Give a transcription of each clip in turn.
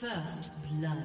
First blood.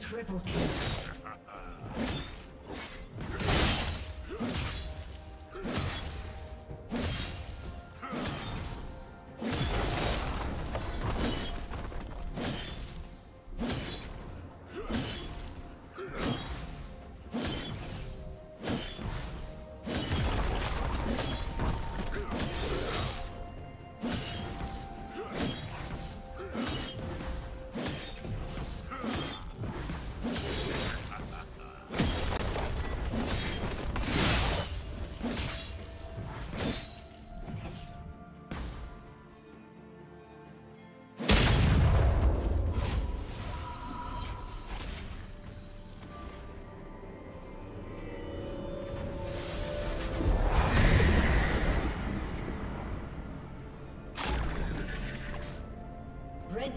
Triple kill. Red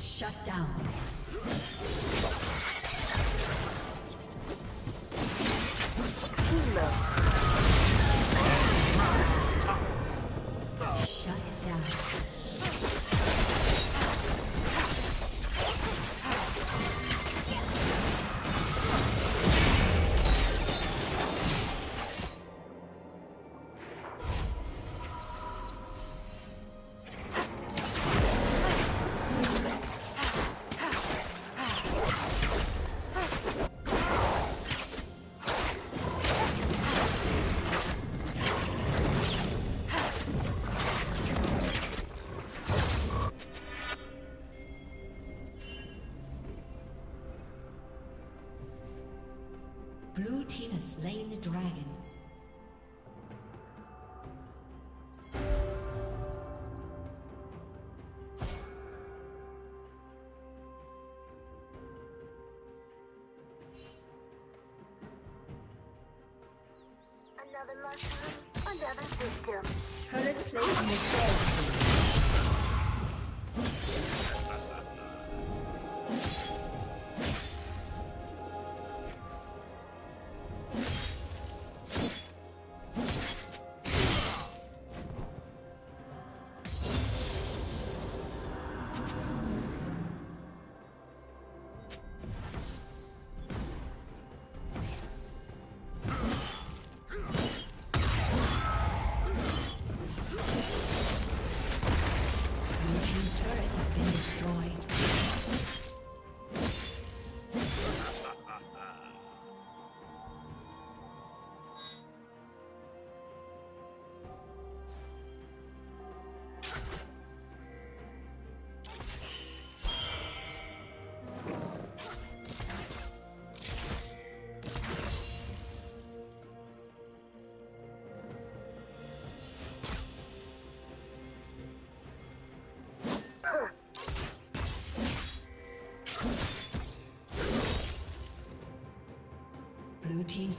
Shut down. Blue team has slain the dragon. Another mushroom, another system. Turret plate in the chest. Blue team's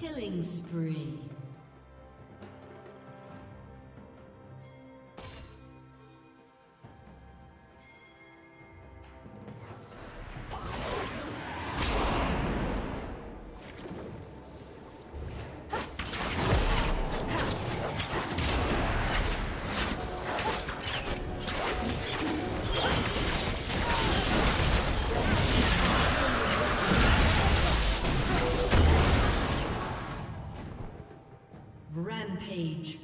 Killing spree. Page.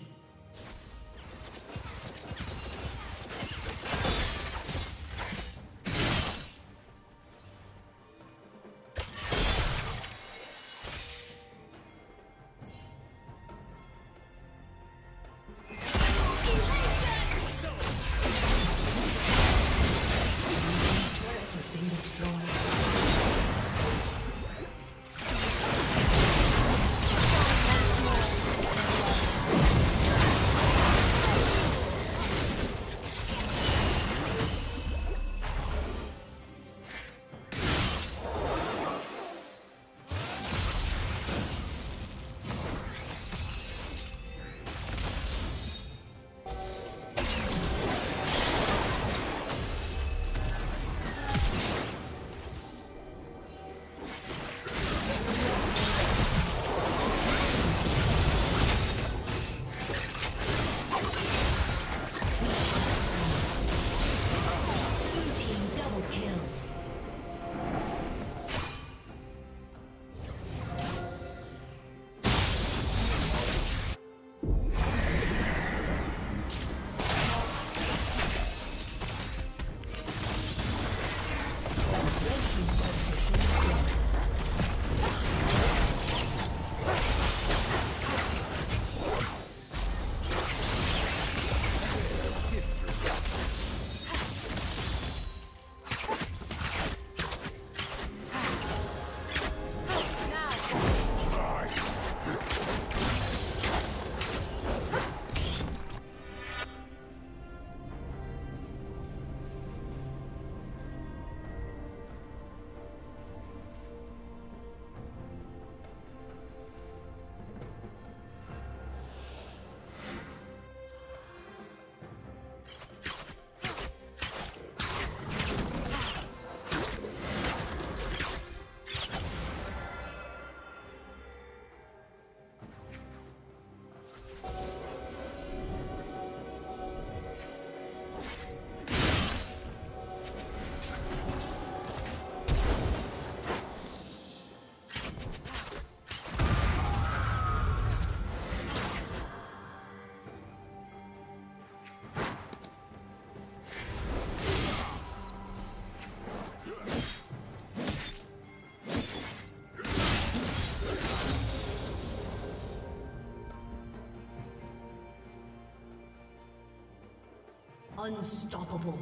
Unstoppable.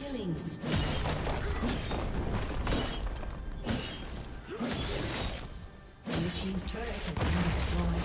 Killing spree. Your team's turret has been destroyed.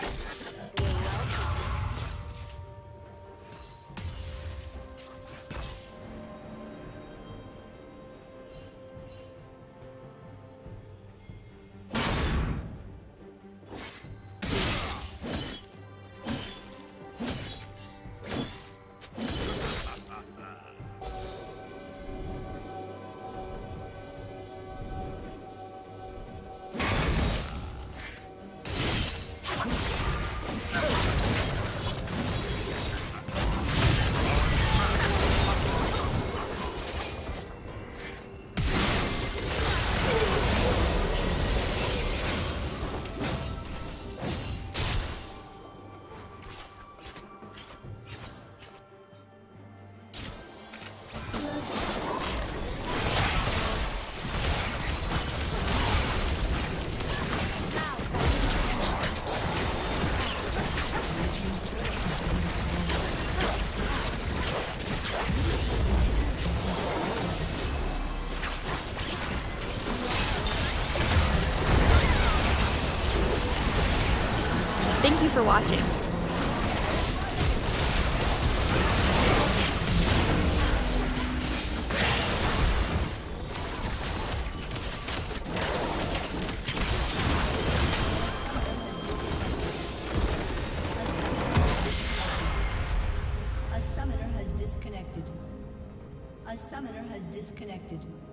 Thank you for watching. A summoner has disconnected.